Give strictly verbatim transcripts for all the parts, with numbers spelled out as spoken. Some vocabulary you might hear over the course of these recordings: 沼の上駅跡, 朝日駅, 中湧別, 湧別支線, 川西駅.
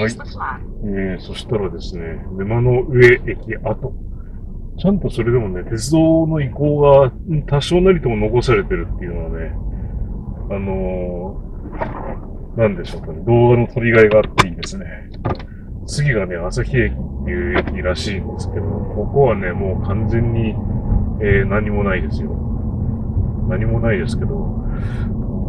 はい。えー、そしたらですね、沼の上駅跡。ちゃんとそれでもね、鉄道の遺構が多少なりとも残されてるっていうのはね、あのー、なんでしょうかね、動画の撮りがいがあっていいですね。次がね、朝日駅っていう駅らしいんですけど、ここはね、もう完全に、えー、何もないですよ。何もないですけど、と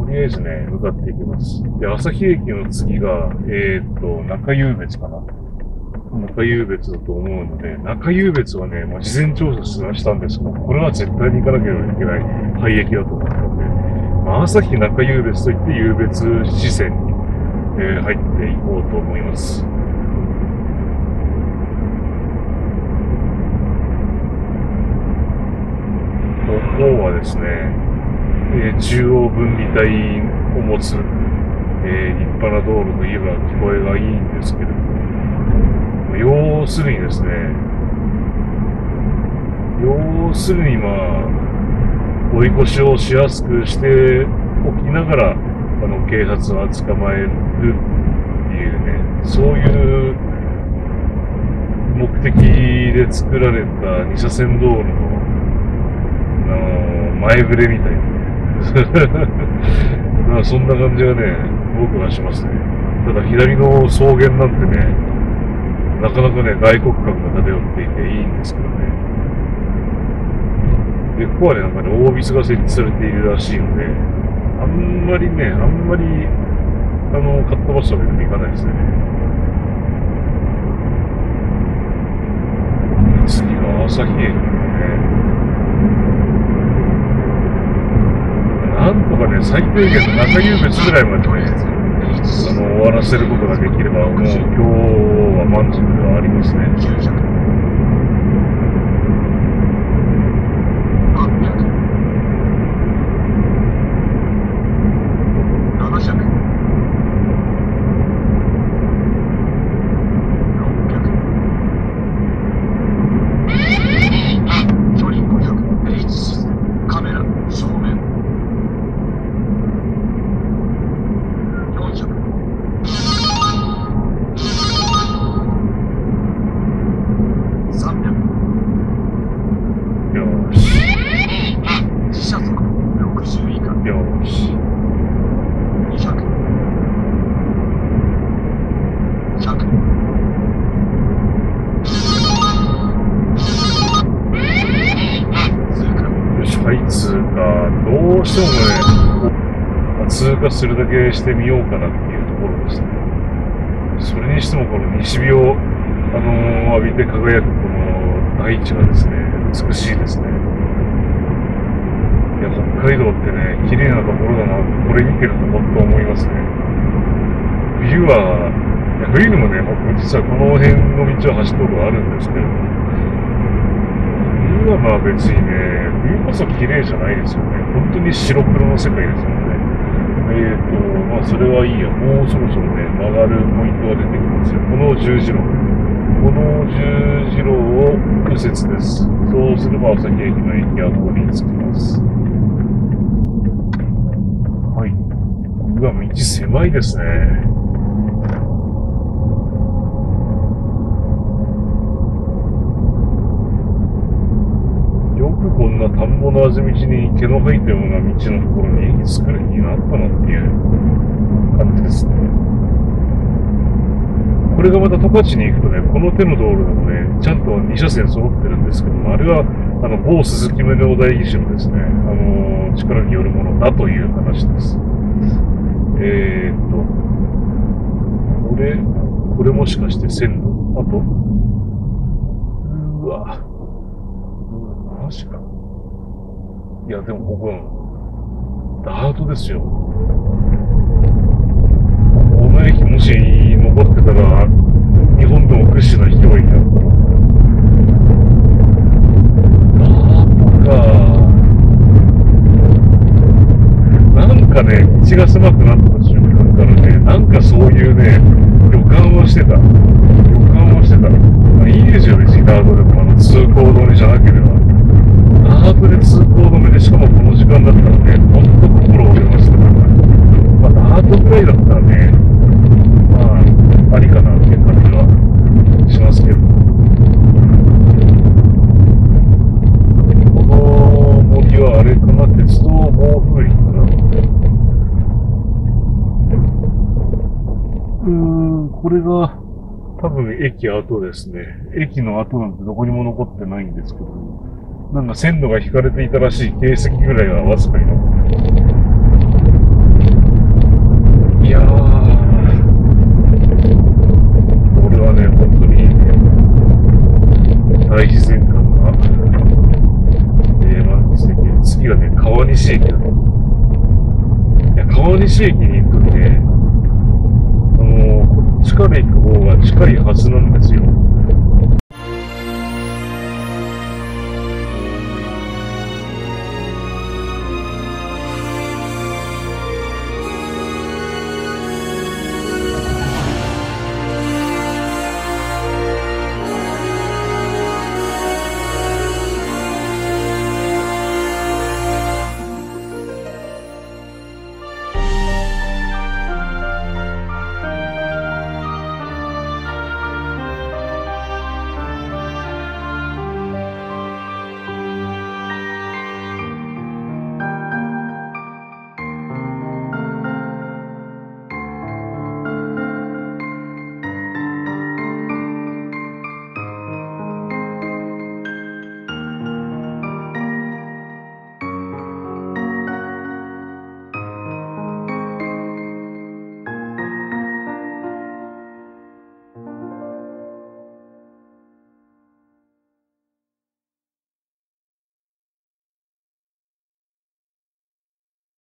りあえずね、向かっていきます。で、朝日駅の次が、えー、っと、中湧別かな。中湧別だと思うので、中湧別はね、まあ、事前調査したんですけど、これは絶対に行かなければいけない廃駅だと思ったので、まあ、朝日中湧別といって、湧別支線に、えー、入っていこうと思います。ここはですね、えー、中央分離帯を持つ、えー、立派な道路といえば聞こえがいいんですけれども、要するにですね、要するにまあ、追い越しをしやすくしておきながら、あの、警察は捕まえるっていうね、そういう目的で作られた二車線道路の、あの、前触れみたいな。そんな感じがね、僕はしますね。ただ左の草原なんてね、なかなかね、外国感が漂っていていいんですけどね。で、ここはね、なんかね、大ビスが設置されているらしいので、あんまりね、あんまり、あの、かっ飛ばすわけにもいかないですね。次は朝日駅ね。なんとかね、最低限の中湧別ぐらいまでね、あの、終わらせることができれば、もう今日は満足ではありますね。どうしてもね、通過するだけしてみようかなっていうところですね。それにしてもこの西日を、あのー、浴びて輝くこの大地がですね、美しいですね。いや、北海道ってね、綺麗なところだなって、これ見てると本当思いますね。冬は、いや冬にもね、僕実はこの辺の道を走ったことがあるんですけれども、冬はまあ別にね、冬こそ綺麗じゃないですよね。本当に白黒の世界ですよね。えっと、まあそれはいいや。もうそろそろね、曲がるポイントが出てきますよ。この十字路。この十字路を右折です。そうすれば朝日駅の駅跡に着きます。はい。うわ、道狭いですね。こんな田んぼのあぜ道に毛の生えたような道のところに駅作る気になったなっていう感じですね。これがまた十勝に行くとね、この手の道路でもね、ちゃんとに車線揃ってるんですけども、あれはあの某鈴木宗男代議士のですね、あのー、力によるものだという話です。えー、っと、これ、これもしかして線路、あと、うわ。確かいや、でもここ、ダートですよ。この駅もし残ってたら、日本でも屈指の人がいた。ダートか。なんかね、道が狭くなった瞬間からね、なんかそういうね、予感はしてた。予感はしてた。まあ、いいですよ、別にダートでも、あの通行止めじゃなければ。ダートで通行止めで、しかもこの時間だったらね、ほんと心折れましたから、まあ、ダートぐらいだったらね、まあ、ありかな。れが多分駅後ですね。駅の後なんてどこにも残ってないんですけど、なんか線路が引かれていたらしい形跡ぐらいはわずかに残ってる。いやー、これはね、本当に大自然感がえー、満喫できる。次はね、川西駅だね。いや、川西駅に行くとね、あのー、こっちから行く方が近いはずなんですよ。